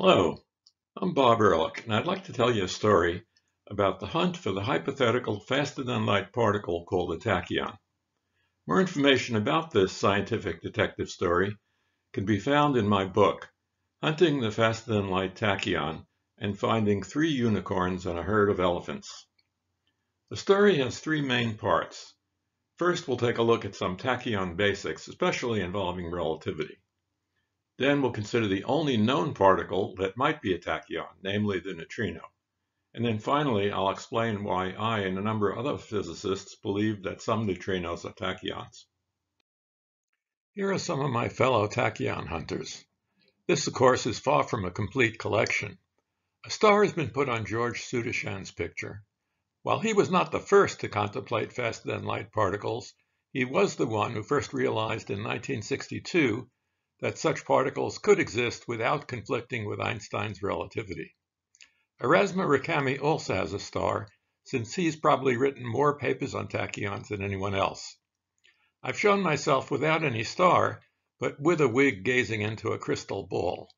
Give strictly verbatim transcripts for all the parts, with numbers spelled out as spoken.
Hello, I'm Bob Ehrlich, and I'd like to tell you a story about the hunt for the hypothetical faster-than-light particle called a tachyon. More information about this scientific detective story can be found in my book, Hunting the Faster-than-Light Tachyon and Finding Three Unicorns and a Herd of Elephants. The story has three main parts. First, we'll take a look at some tachyon basics, especially involving relativity. Then we'll consider the only known particle that might be a tachyon, namely the neutrino. And then finally, I'll explain why I and a number of other physicists believe that some neutrinos are tachyons. Here are some of my fellow tachyon hunters. This, of course, is far from a complete collection. A star has been put on George Sudarshan's picture. While he was not the first to contemplate faster-than-light particles, he was the one who first realized in nineteen sixty-two that such particles could exist without conflicting with Einstein's relativity. Erasmus Recami also has a star, since he's probably written more papers on tachyons than anyone else. I've shown myself without any star, but with a wig gazing into a crystal ball.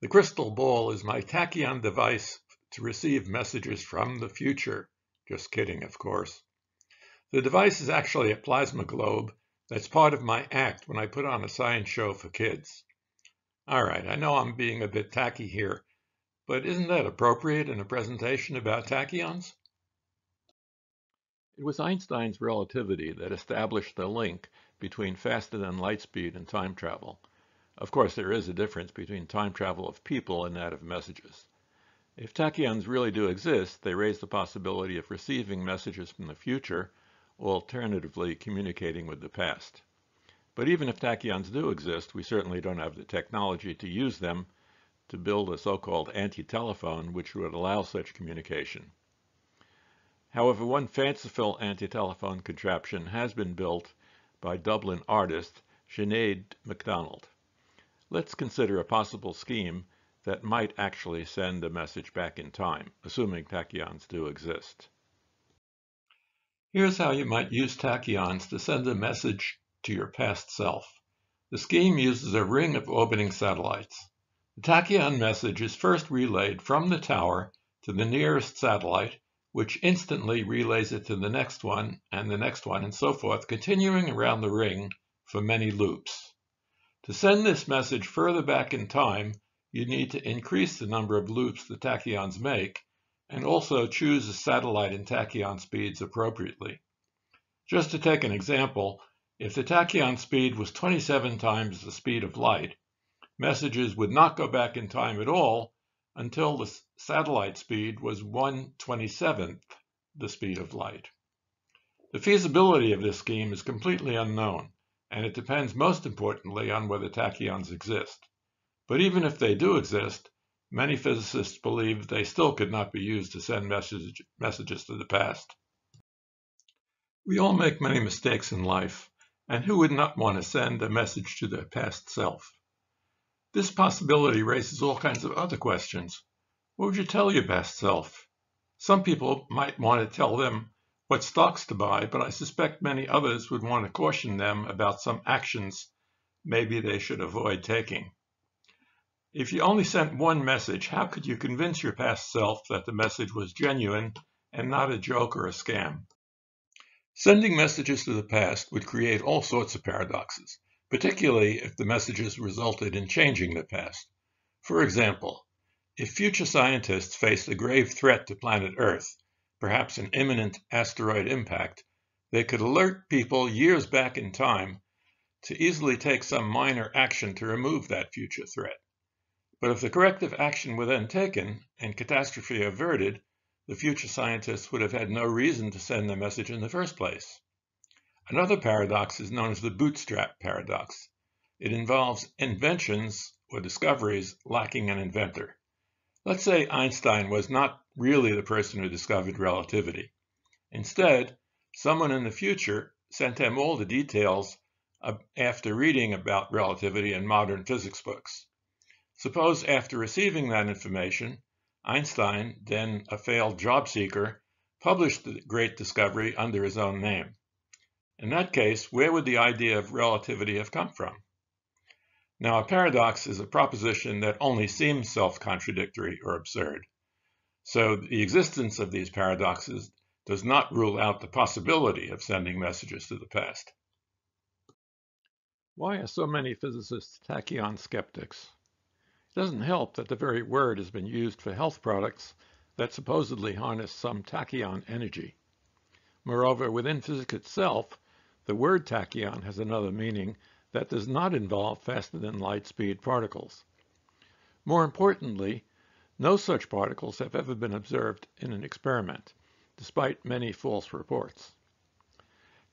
The crystal ball is my tachyon device to receive messages from the future. Just kidding, of course. The device is actually a plasma globe. That's part of my act when I put on a science show for kids. All right, I know I'm being a bit tacky here, but isn't that appropriate in a presentation about tachyons? It was Einstein's relativity that established the link between faster than light speed and time travel. Of course, there is a difference between time travel of people and that of messages. If tachyons really do exist, they raise the possibility of receiving messages from the future, alternatively communicating with the past. But even if tachyons do exist, we certainly don't have the technology to use them to build a so-called anti-telephone which would allow such communication. However, one fanciful anti-telephone contraption has been built by Dublin artist Sinead McDonald. Let's consider a possible scheme that might actually send a message back in time, assuming tachyons do exist. Here's how you might use tachyons to send a message to your past self. The scheme uses a ring of orbiting satellites. The tachyon message is first relayed from the tower to the nearest satellite, which instantly relays it to the next one and the next one and so forth, continuing around the ring for many loops. To send this message further back in time, you need to increase the number of loops the tachyons make, and also choose a satellite and tachyon speeds appropriately. Just to take an example, if the tachyon speed was twenty-seven times the speed of light, messages would not go back in time at all until the satellite speed was one twenty-seventh the speed of light. The feasibility of this scheme is completely unknown, and it depends most importantly on whether tachyons exist. But even if they do exist, many physicists believe they still could not be used to send message, messages to the past. We all make many mistakes in life, and who would not want to send a message to their past self? This possibility raises all kinds of other questions. What would you tell your past self? Some people might want to tell them what stocks to buy, but I suspect many others would want to caution them about some actions maybe they should avoid taking. If you only sent one message, how could you convince your past self that the message was genuine and not a joke or a scam? Sending messages to the past would create all sorts of paradoxes, particularly if the messages resulted in changing the past. For example, if future scientists faced a grave threat to planet Earth, perhaps an imminent asteroid impact, they could alert people years back in time to easily take some minor action to remove that future threat. But if the corrective action were then taken and catastrophe averted, the future scientists would have had no reason to send the message in the first place. Another paradox is known as the bootstrap paradox. It involves inventions or discoveries lacking an inventor. Let's say Einstein was not really the person who discovered relativity. Instead, someone in the future sent him all the details after reading about relativity in modern physics books. Suppose after receiving that information, Einstein, then a failed job seeker, published the great discovery under his own name. In that case, where would the idea of relativity have come from? Now, a paradox is a proposition that only seems self-contradictory or absurd. So the existence of these paradoxes does not rule out the possibility of sending messages to the past. Why are so many physicists tachyon skeptics? It doesn't help that the very word has been used for health products that supposedly harness some tachyon energy. Moreover, within physics itself, the word tachyon has another meaning that does not involve faster-than-light-speed particles. More importantly, no such particles have ever been observed in an experiment, despite many false reports.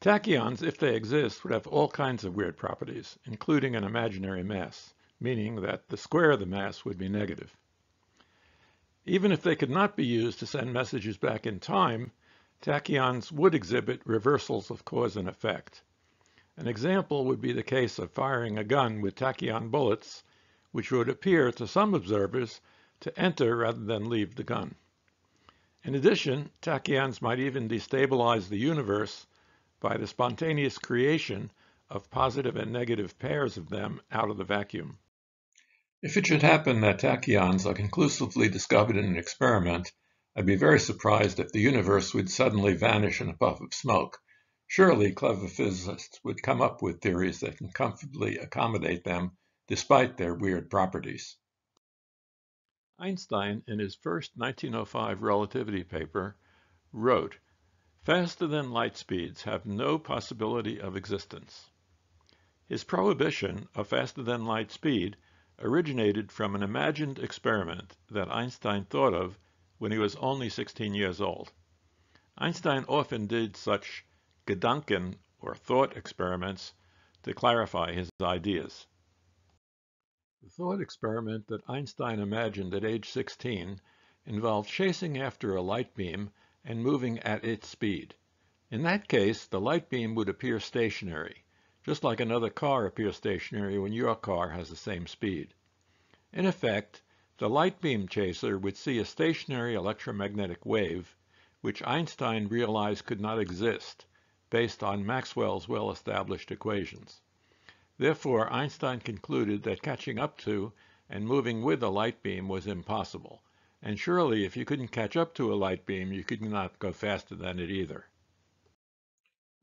Tachyons, if they exist, would have all kinds of weird properties, including an imaginary mass, meaning that the square of the mass would be negative. Even if they could not be used to send messages back in time, tachyons would exhibit reversals of cause and effect. An example would be the case of firing a gun with tachyon bullets, which would appear to some observers to enter rather than leave the gun. In addition, tachyons might even destabilize the universe by the spontaneous creation of positive and negative pairs of them out of the vacuum. If it should happen that tachyons are conclusively discovered in an experiment, I'd be very surprised if the universe would suddenly vanish in a puff of smoke. Surely clever physicists would come up with theories that can comfortably accommodate them despite their weird properties. Einstein, in his first nineteen oh five relativity paper, wrote, "Faster than light speeds have no possibility of existence." His prohibition of faster than light speed originated from an imagined experiment that Einstein thought of when he was only sixteen years old. Einstein often did such Gedanken or thought experiments to clarify his ideas. The thought experiment that Einstein imagined at age sixteen involved chasing after a light beam and moving at its speed. In that case, the light beam would appear stationary, just like another car appears stationary when your car has the same speed. In effect, the light beam chaser would see a stationary electromagnetic wave, which Einstein realized could not exist based on Maxwell's well-established equations. Therefore, Einstein concluded that catching up to and moving with a light beam was impossible. And surely, if you couldn't catch up to a light beam, you could not go faster than it either.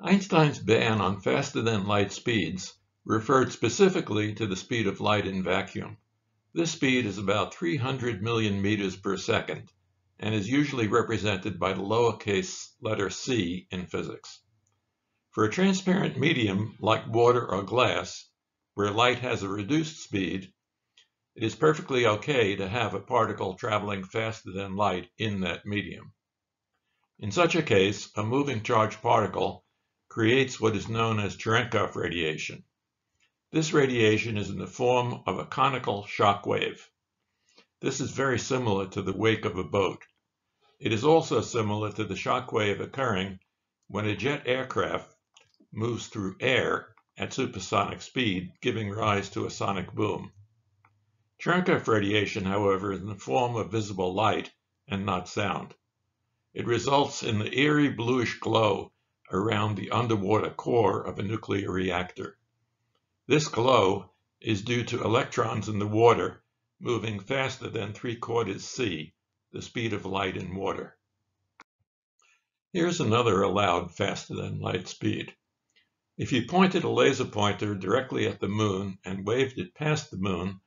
Einstein's ban on faster-than-light speeds referred specifically to the speed of light in vacuum. This speed is about three hundred million meters per second and is usually represented by the lowercase letter c in physics. For a transparent medium like water or glass, where light has a reduced speed, it is perfectly okay to have a particle traveling faster than light in that medium. In such a case, a moving charged particle creates what is known as Cherenkov radiation. This radiation is in the form of a conical shock wave. This is very similar to the wake of a boat. It is also similar to the shock wave occurring when a jet aircraft moves through air at supersonic speed, giving rise to a sonic boom. Cherenkov radiation, however, is in the form of visible light and not sound. It results in the eerie bluish glow around the underwater core of a nuclear reactor. This glow is due to electrons in the water moving faster than three-quarters c, the speed of light in water. Here's another allowed faster-than-light speed. If you pointed a laser pointer directly at the moon and waved it past the moon,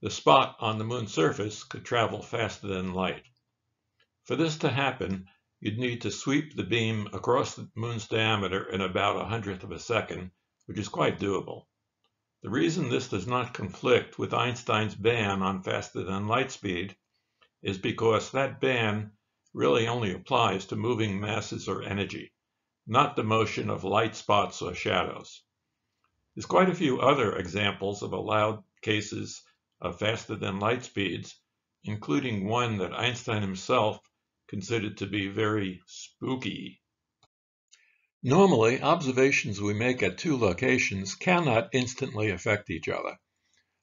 the spot on the moon's surface could travel faster than light. For this to happen, you'd need to sweep the beam across the moon's diameter in about a hundredth of a second, which is quite doable. The reason this does not conflict with Einstein's ban on faster-than-light speed is because that ban really only applies to moving masses or energy, not the motion of light spots or shadows. There's quite a few other examples of allowed cases of faster-than-light speeds, including one that Einstein himself considered to be very spooky. Normally, observations we make at two locations cannot instantly affect each other.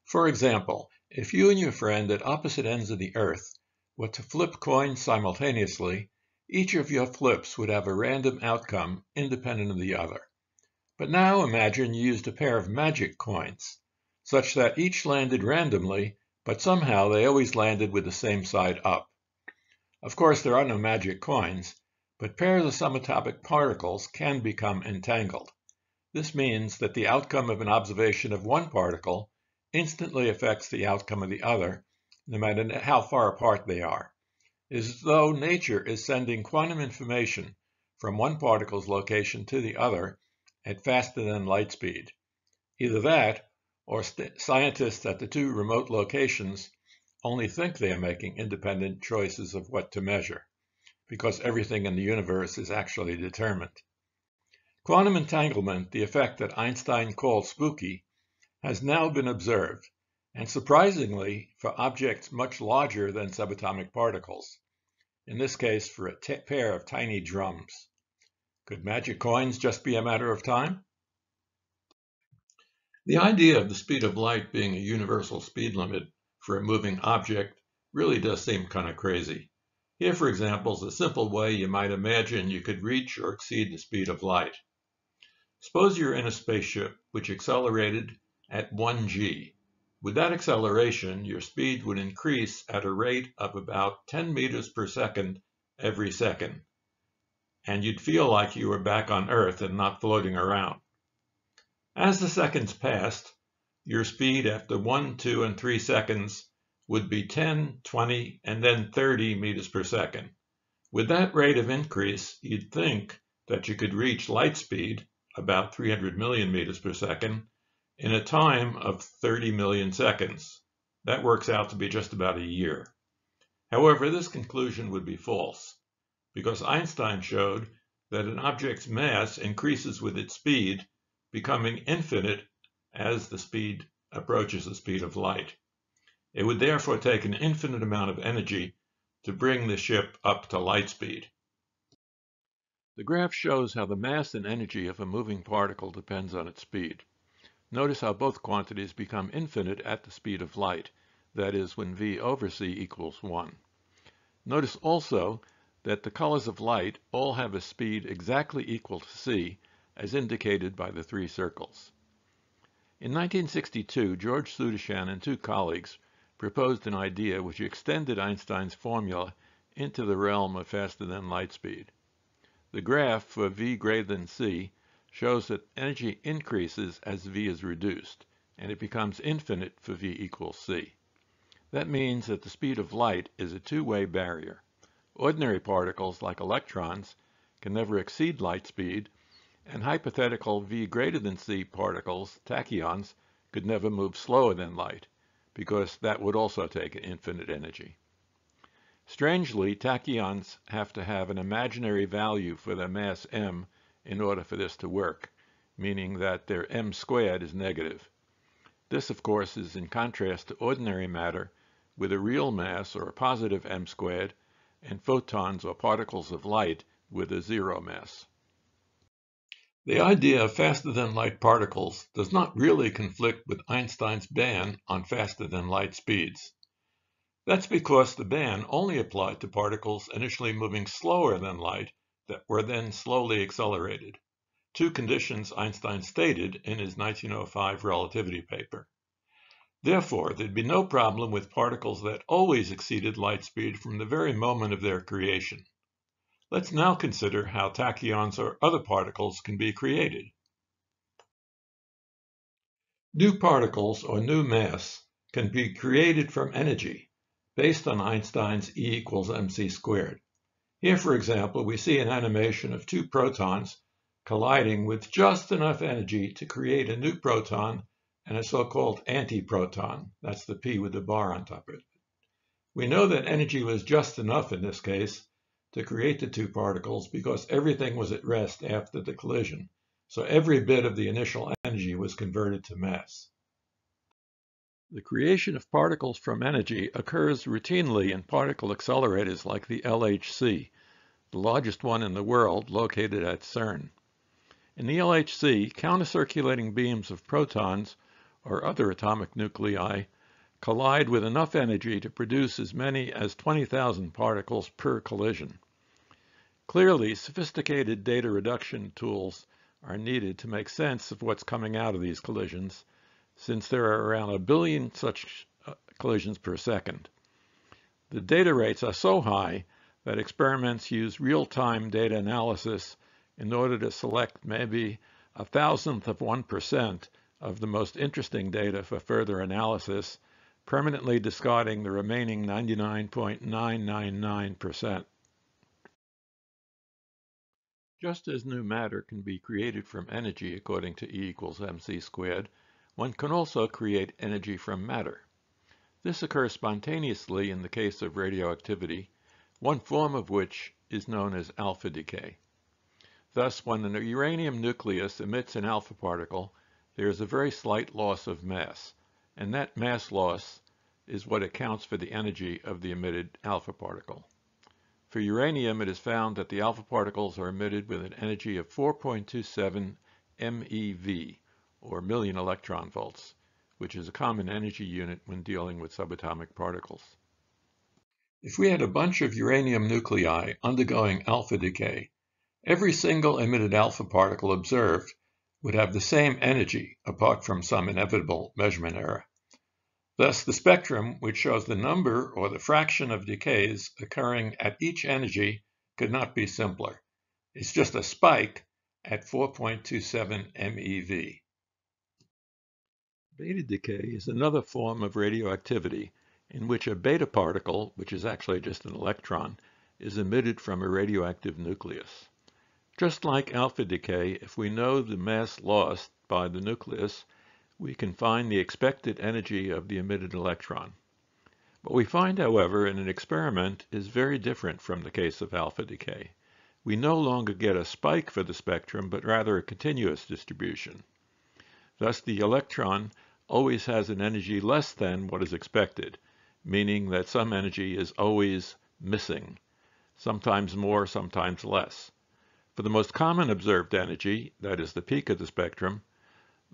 For example, if you and your friend at opposite ends of the Earth were to flip coins simultaneously, each of your flips would have a random outcome independent of the other. But now imagine you used a pair of magic coins. such that each landed randomly, but somehow they always landed with the same side up. Of course, there are no magic coins, but pairs of some atomic particles can become entangled. This means that the outcome of an observation of one particle instantly affects the outcome of the other, no matter how far apart they are. It is as though nature is sending quantum information from one particle's location to the other at faster than light speed. Either that, or scientists at the two remote locations only think they are making independent choices of what to measure, because everything in the universe is actually determined. Quantum entanglement, the effect that Einstein called spooky, has now been observed, and surprisingly for objects much larger than subatomic particles, in this case for a t pair of tiny drums. Could magic coins just be a matter of time? The idea of the speed of light being a universal speed limit for a moving object really does seem kind of crazy. Here, for example, is a simple way you might imagine you could reach or exceed the speed of light. Suppose you're in a spaceship which accelerated at one G. With that acceleration, your speed would increase at a rate of about ten meters per second every second, and you'd feel like you were back on Earth and not floating around. As the seconds passed, your speed after one, two, and three seconds would be ten, twenty, and then thirty meters per second. With that rate of increase, you'd think that you could reach light speed, about three hundred million meters per second, in a time of thirty million seconds. That works out to be just about a year. However, this conclusion would be false, because Einstein showed that an object's mass increases with its speed, becoming infinite as the speed approaches the speed of light. It would therefore take an infinite amount of energy to bring the ship up to light speed. The graph shows how the mass and energy of a moving particle depends on its speed. Notice how both quantities become infinite at the speed of light, that is, when v over c equals one. Notice also that the colors of light all have a speed exactly equal to c, as indicated by the three circles. In nineteen sixty-two, George Sudarshan and two colleagues proposed an idea which extended Einstein's formula into the realm of faster than light speed. The graph for v greater than c shows that energy increases as v is reduced, and it becomes infinite for v equals c. That means that the speed of light is a two-way barrier. Ordinary particles, like electrons, can never exceed light speed, and hypothetical v greater than c particles, tachyons, could never move slower than light, because that would also take infinite energy. Strangely, tachyons have to have an imaginary value for their mass m in order for this to work, meaning that their m squared is negative. This, of course, is in contrast to ordinary matter with a real mass or a positive m squared, and photons or particles of light with a zero mass. The idea of faster-than-light particles does not really conflict with Einstein's ban on faster-than-light speeds. That's because the ban only applied to particles initially moving slower than light that were then slowly accelerated, two conditions Einstein stated in his nineteen oh five relativity paper. Therefore, there'd be no problem with particles that always exceeded light speed from the very moment of their creation. Let's now consider how tachyons or other particles can be created. New particles or new mass can be created from energy based on Einstein's E equals mc squared. Here, for example, we see an animation of two protons colliding with just enough energy to create a new proton and a so-called antiproton. That's the P with the bar on top of it. We know that energy was just enough in this case to create the two particles because everything was at rest after the collision, so every bit of the initial energy was converted to mass. The creation of particles from energy occurs routinely in particle accelerators like the L H C, the largest one in the world, located at CERN. In the L H C, counter-circulating beams of protons or other atomic nuclei collide with enough energy to produce as many as twenty thousand particles per collision. Clearly, sophisticated data reduction tools are needed to make sense of what's coming out of these collisions, since there are around a billion such collisions per second. The data rates are so high that experiments use real-time data analysis in order to select maybe a thousandth of one percent of the most interesting data for further analysis, permanently discarding the remaining ninety-nine point nine nine nine percent. Just as new matter can be created from energy according to E equals mc squared, one can also create energy from matter. This occurs spontaneously in the case of radioactivity, one form of which is known as alpha decay. Thus, when a uranium nucleus emits an alpha particle, there is a very slight loss of mass, and that mass loss is what accounts for the energy of the emitted alpha particle. For uranium, it is found that the alpha particles are emitted with an energy of four point two seven M E V, or million electron volts, which is a common energy unit when dealing with subatomic particles. If we had a bunch of uranium nuclei undergoing alpha decay, every single emitted alpha particle observed would have the same energy, apart from some inevitable measurement error. Thus, the spectrum, which shows the number or the fraction of decays occurring at each energy, could not be simpler. It's just a spike at four point two seven M E V. Beta decay is another form of radioactivity in which a beta particle, which is actually just an electron, is emitted from a radioactive nucleus. Just like alpha decay, if we know the mass lost by the nucleus, we can find the expected energy of the emitted electron. What we find, however, in an experiment is very different from the case of alpha decay. We no longer get a spike for the spectrum, but rather a continuous distribution. Thus, the electron always has an energy less than what is expected, meaning that some energy is always missing, sometimes more, sometimes less. For the most common observed energy, that is the peak of the spectrum,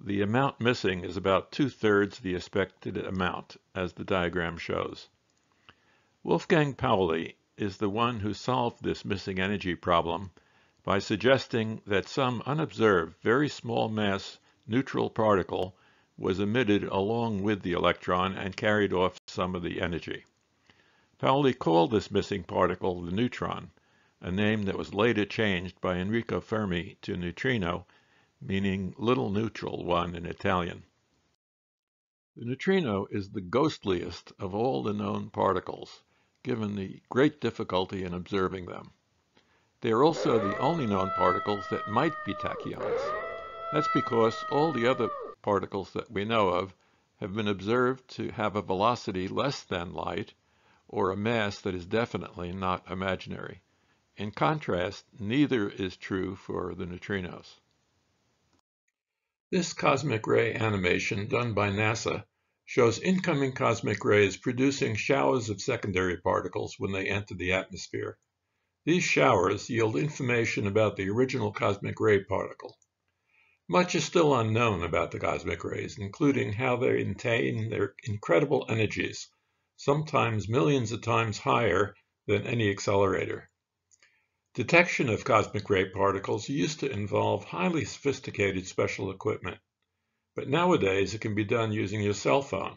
the amount missing is about two-thirds the expected amount, as the diagram shows. Wolfgang Pauli is the one who solved this missing energy problem by suggesting that some unobserved, very small mass neutral particle was emitted along with the electron and carried off some of the energy. Pauli called this missing particle the neutron, a name that was later changed by Enrico Fermi to neutrino, meaning little neutral one in Italian. The neutrino is the ghostliest of all the known particles, given the great difficulty in observing them. They are also the only known particles that might be tachyons. That's because all the other particles that we know of have been observed to have a velocity less than light, or a mass that is definitely not imaginary. In contrast, neither is true for the neutrinos. This cosmic ray animation done by NASA shows incoming cosmic rays producing showers of secondary particles when they enter the atmosphere. These showers yield information about the original cosmic ray particle. Much is still unknown about the cosmic rays, including how they attain their incredible energies, sometimes millions of times higher than any accelerator. Detection of cosmic ray particles used to involve highly sophisticated special equipment, but nowadays it can be done using your cell phone.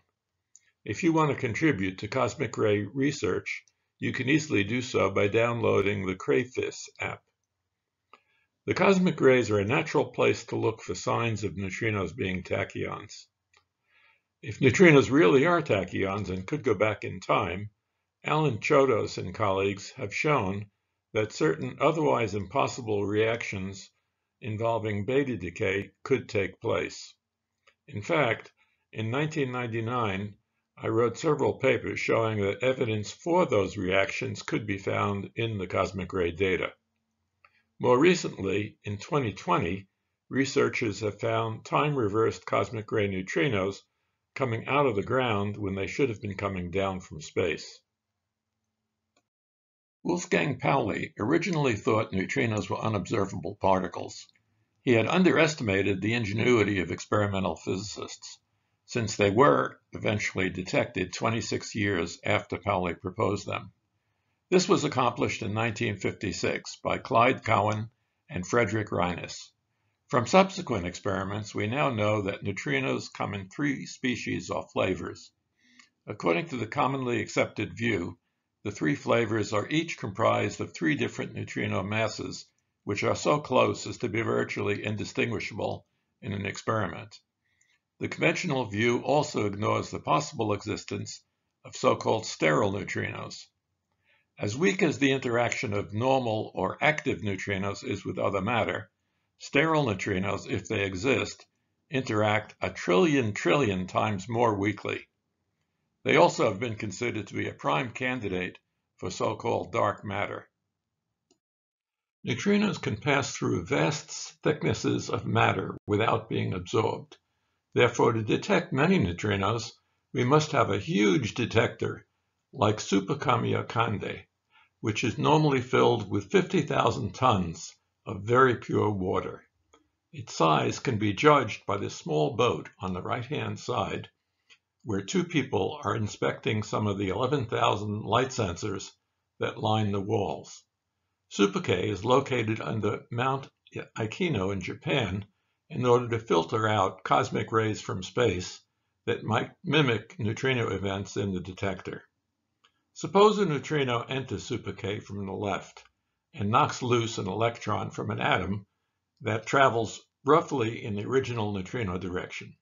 If you want to contribute to cosmic ray research, you can easily do so by downloading the Crayfis app. The cosmic rays are a natural place to look for signs of neutrinos being tachyons. If neutrinos really are tachyons and could go back in time, Alan Chodos and colleagues have shown that certain otherwise impossible reactions involving beta decay could take place. In fact, in nineteen ninety-nine, I wrote several papers showing that evidence for those reactions could be found in the cosmic ray data. More recently, in twenty twenty, researchers have found time-reversed cosmic ray neutrinos coming out of the ground when they should have been coming down from space. Wolfgang Pauli originally thought neutrinos were unobservable particles. He had underestimated the ingenuity of experimental physicists, since they were eventually detected twenty-six years after Pauli proposed them. This was accomplished in nineteen fifty-six by Clyde Cowan and Frederick Reines. From subsequent experiments, we now know that neutrinos come in three species or flavors. According to the commonly accepted view, the three flavors are each comprised of three different neutrino masses, which are so close as to be virtually indistinguishable in an experiment. The conventional view also ignores the possible existence of so-called sterile neutrinos. As weak as the interaction of normal or active neutrinos is with other matter, sterile neutrinos, if they exist, interact a trillion trillion times more weakly. They also have been considered to be a prime candidate for so-called dark matter. Neutrinos can pass through vast thicknesses of matter without being absorbed. Therefore, to detect many neutrinos, we must have a huge detector, like Super Kamiokande, which is normally filled with fifty thousand tons of very pure water. Its size can be judged by this small boat on the right-hand side, where two people are inspecting some of the eleven thousand light sensors that line the walls. Super K is located under Mount Ikeno in Japan in order to filter out cosmic rays from space that might mimic neutrino events in the detector. Suppose a neutrino enters Super K from the left and knocks loose an electron from an atom that travels roughly in the original neutrino direction.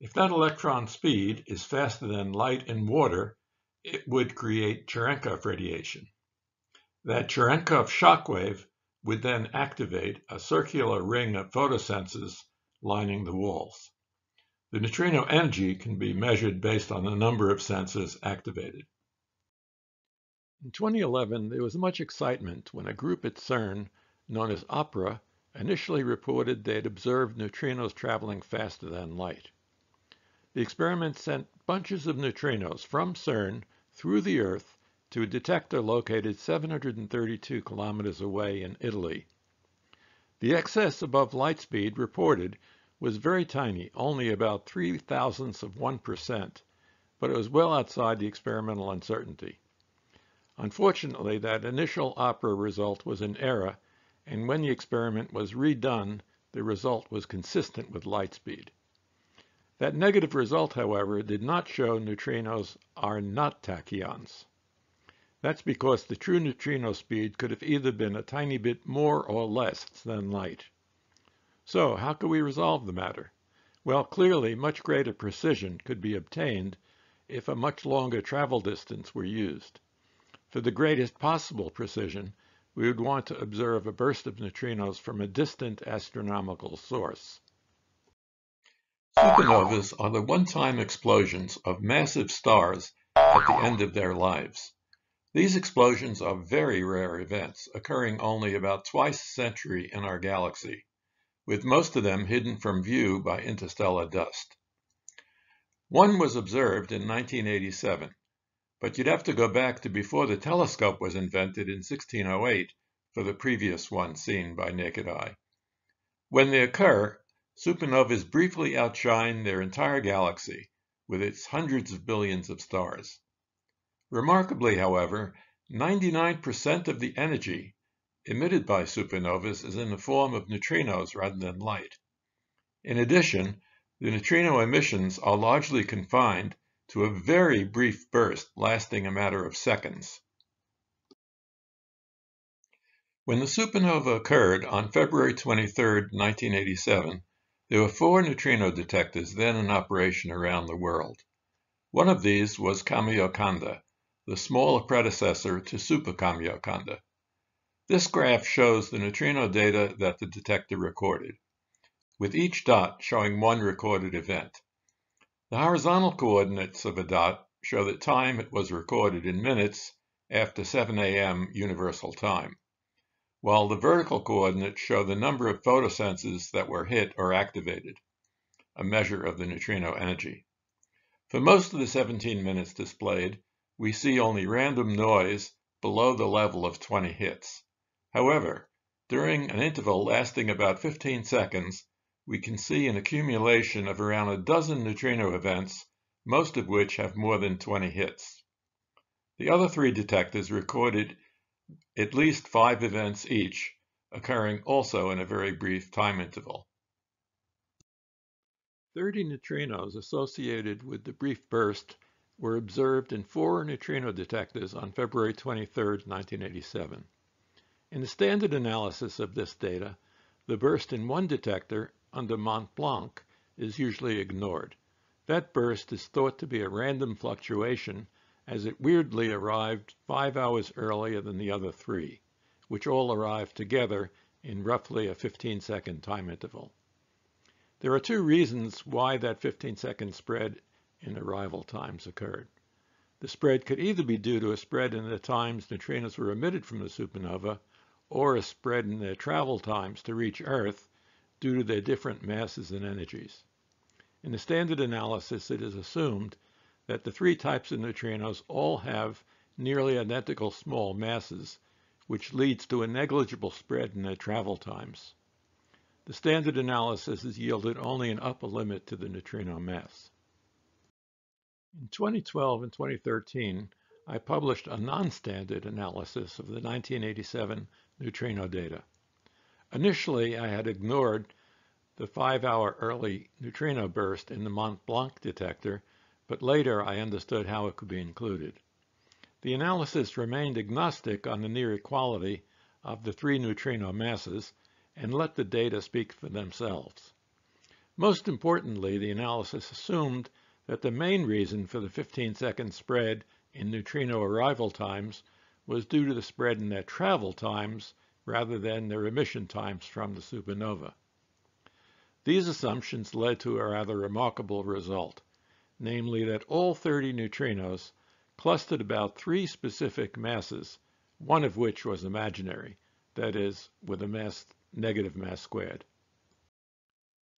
If that electron speed is faster than light in water, it would create Cherenkov radiation. That Cherenkov shockwave would then activate a circular ring of photosensors lining the walls. The neutrino energy can be measured based on the number of sensors activated. In twenty eleven, there was much excitement when a group at CERN, known as OPERA, initially reported they had observed neutrinos traveling faster than light. The experiment sent bunches of neutrinos from CERN through the Earth to a detector located seven hundred thirty-two kilometers away in Italy. The excess above light speed reported was very tiny, only about three thousandths of one percent, but it was well outside the experimental uncertainty. Unfortunately, that initial OPERA result was an error, and when the experiment was redone, the result was consistent with light speed. That negative result, however, did not show neutrinos are not tachyons. That's because the true neutrino speed could have either been a tiny bit more or less than light. So how could we resolve the matter? Well, clearly much greater precision could be obtained if a much longer travel distance were used. For the greatest possible precision, we would want to observe a burst of neutrinos from a distant astronomical source. Supernovas are the one-time explosions of massive stars at the end of their lives. These explosions are very rare events, occurring only about twice a century in our galaxy, with most of them hidden from view by interstellar dust. One was observed in nineteen eighty-seven, but you'd have to go back to before the telescope was invented in sixteen oh eight for the previous one seen by naked eye. When they occur, supernovas briefly outshine their entire galaxy with its hundreds of billions of stars. Remarkably, however, ninety-nine percent of the energy emitted by supernovas is in the form of neutrinos rather than light. In addition, the neutrino emissions are largely confined to a very brief burst lasting a matter of seconds. When the supernova occurred on February twenty-third, nineteen eighty-seven, there were four neutrino detectors then in operation around the world. One of these was Kamiokande, the smaller predecessor to Super Kamiokande. This graph shows the neutrino data that the detector recorded, with each dot showing one recorded event. The horizontal coordinates of a dot show the time it was recorded in minutes after seven A M Universal Time, while the vertical coordinates show the number of photosensors that were hit or activated, a measure of the neutrino energy. For most of the seventeen minutes displayed, we see only random noise below the level of twenty hits. However, during an interval lasting about fifteen seconds, we can see an accumulation of around a dozen neutrino events, most of which have more than twenty hits. The other three detectors recorded at least five events each, occurring also in a very brief time interval. thirty neutrinos associated with the brief burst were observed in four neutrino detectors on February twenty-third, nineteen eighty-seven. In the standard analysis of this data, the burst in one detector under Mont Blanc is usually ignored. That burst is thought to be a random fluctuation, as it weirdly arrived five hours earlier than the other three, which all arrived together in roughly a fifteen second time interval. There are two reasons why that fifteen second spread in arrival times occurred. The spread could either be due to a spread in the times neutrinos were emitted from the supernova, or a spread in their travel times to reach Earth due to their different masses and energies. In the standard analysis, it is assumed that the three types of neutrinos all have nearly identical small masses, which leads to a negligible spread in their travel times. The standard analysis has yielded only an upper limit to the neutrino mass. In twenty twelve and twenty thirteen, I published a non-standard analysis of the nineteen eighty-seven neutrino data. Initially, I had ignored the five-hour early neutrino burst in the Mont Blanc detector, but later I understood how it could be included. The analysis remained agnostic on the near equality of the three neutrino masses and let the data speak for themselves. Most importantly, the analysis assumed that the main reason for the fifteen second spread in neutrino arrival times was due to the spread in their travel times rather than their emission times from the supernova. These assumptions led to a rather remarkable result, namely that all thirty neutrinos clustered about three specific masses, one of which was imaginary, that is, with a mass, negative mass squared.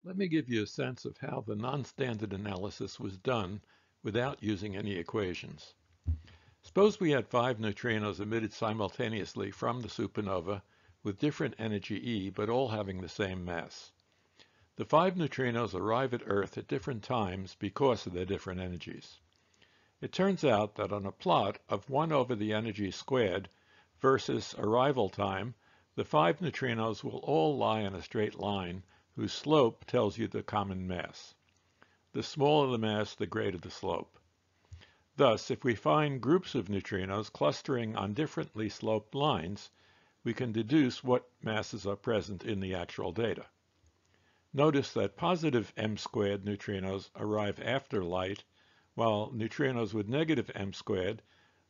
Let me give you a sense of how the non-standard analysis was done without using any equations. Suppose we had five neutrinos emitted simultaneously from the supernova with different energy E, but all having the same mass. The five neutrinos arrive at Earth at different times because of their different energies. It turns out that on a plot of one over the energy squared versus arrival time, the five neutrinos will all lie in a straight line whose slope tells you the common mass. The smaller the mass, the greater the slope. Thus, if we find groups of neutrinos clustering on differently sloped lines, we can deduce what masses are present in the actual data. Notice that positive m-squared neutrinos arrive after light, while neutrinos with negative m-squared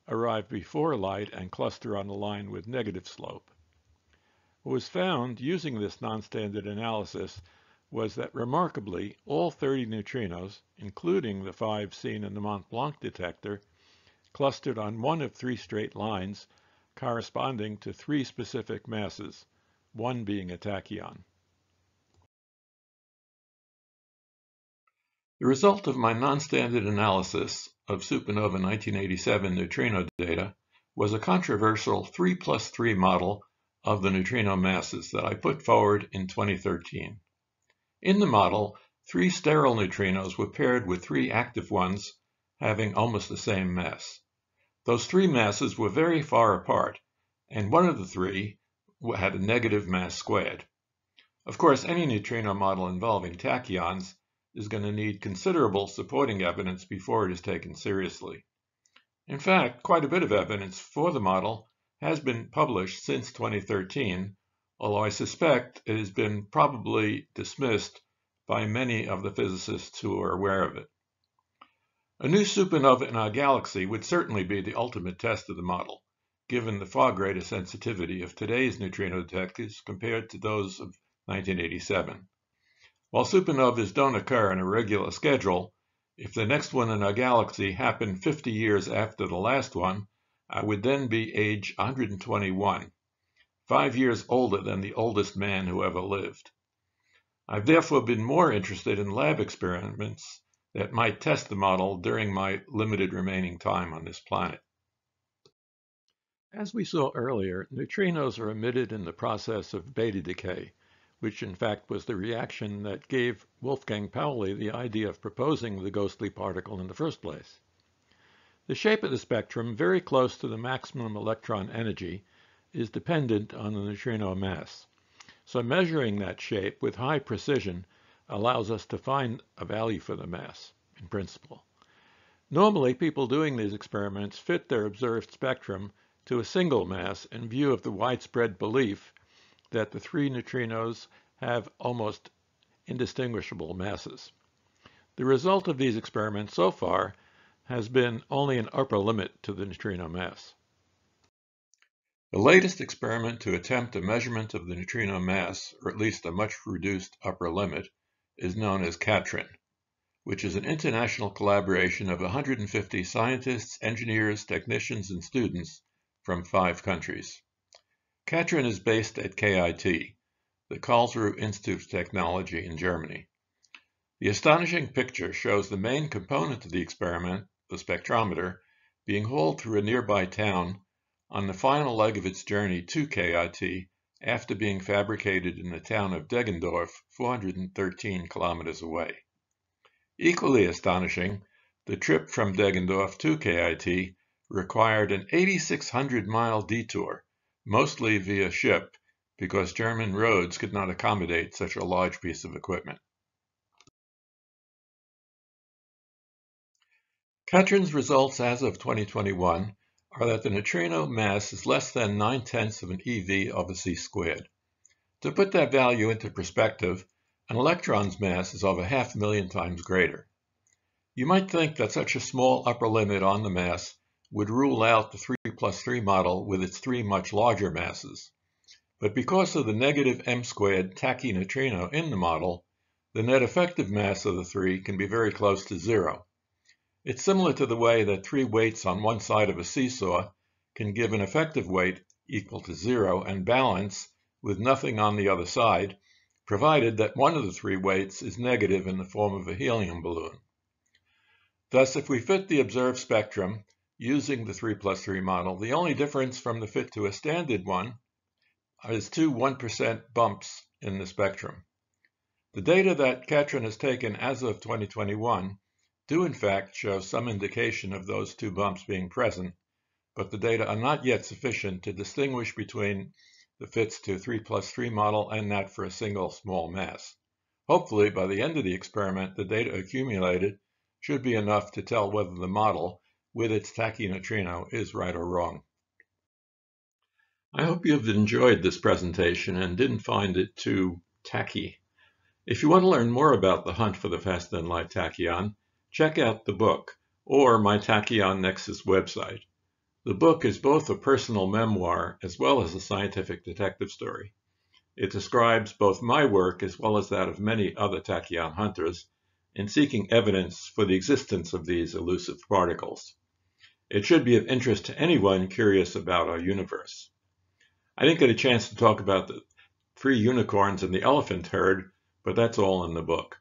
arrive before light and cluster on a line with negative slope. What was found using this non-standard analysis was that, remarkably, all thirty neutrinos, including the five seen in the Mont Blanc detector, clustered on one of three straight lines corresponding to three specific masses, one being a tachyon. The result of my non-standard analysis of supernova nineteen eighty-seven neutrino data was a controversial three plus three model of the neutrino masses that I put forward in twenty thirteen. In the model, three sterile neutrinos were paired with three active ones having almost the same mass. Those three masses were very far apart, and one of the three had a negative mass squared. Of course, any neutrino model involving tachyons is going to need considerable supporting evidence before it is taken seriously. In fact, quite a bit of evidence for the model has been published since twenty thirteen, although I suspect it has been probably dismissed by many of the physicists who are aware of it. A new supernova in our galaxy would certainly be the ultimate test of the model, given the far greater sensitivity of today's neutrino detectors compared to those of nineteen eighty-seven. While supernovas don't occur in a regular schedule, if the next one in our galaxy happened fifty years after the last one, I would then be age one hundred twenty-one, five years older than the oldest man who ever lived. I've therefore been more interested in lab experiments that might test the model during my limited remaining time on this planet. As we saw earlier, neutrinos are emitted in the process of beta decay, which in fact was the reaction that gave Wolfgang Pauli the idea of proposing the ghostly particle in the first place. The shape of the spectrum, very close to the maximum electron energy, is dependent on the neutrino mass. So measuring that shape with high precision allows us to find a value for the mass, in principle. Normally, people doing these experiments fit their observed spectrum to a single mass in view of the widespread belief that the three neutrinos have almost indistinguishable masses. The result of these experiments so far has been only an upper limit to the neutrino mass. The latest experiment to attempt a measurement of the neutrino mass, or at least a much reduced upper limit, is known as KATRIN, which is an international collaboration of one hundred fifty scientists, engineers, technicians, and students from five countries. KATRIN is based at K I T, the Karlsruhe Institute of Technology in Germany. The astonishing picture shows the main component of the experiment, the spectrometer, being hauled through a nearby town on the final leg of its journey to K I T after being fabricated in the town of Deggendorf, four hundred thirteen kilometers away. Equally astonishing, the trip from Deggendorf to K I T required an eighty-six hundred mile detour, mostly via ship, because German roads could not accommodate such a large piece of equipment. KATRIN's results as of twenty twenty-one are that the neutrino mass is less than nine tenths of an E V over c squared. To put that value into perspective, an electron's mass is over half a million times greater. You might think that such a small upper limit on the mass would rule out the three plus three model with its three much larger masses. But because of the negative m-squared tachyneutrino in the model, the net effective mass of the three can be very close to zero. It's similar to the way that three weights on one side of a seesaw can give an effective weight equal to zero and balance with nothing on the other side, provided that one of the three weights is negative in the form of a helium balloon. Thus, if we fit the observed spectrum using the three plus three model, the only difference from the fit to a standard one is two one percent bumps in the spectrum. The data that KATRIN has taken as of twenty twenty-one do in fact show some indication of those two bumps being present, but the data are not yet sufficient to distinguish between the fits to three plus three model and that for a single small mass. Hopefully, by the end of the experiment, the data accumulated should be enough to tell whether the model, with its tachyneutrino, is right or wrong. I hope you've enjoyed this presentation and didn't find it too tacky. If you want to learn more about the hunt for the faster-than-light tachyon, check out the book or my Tachyon Nexus website. The book is both a personal memoir as well as a scientific detective story. It describes both my work as well as that of many other tachyon hunters in seeking evidence for the existence of these elusive particles. It should be of interest to anyone curious about our universe. I didn't get a chance to talk about the three unicorns and the elephant herd, but that's all in the book.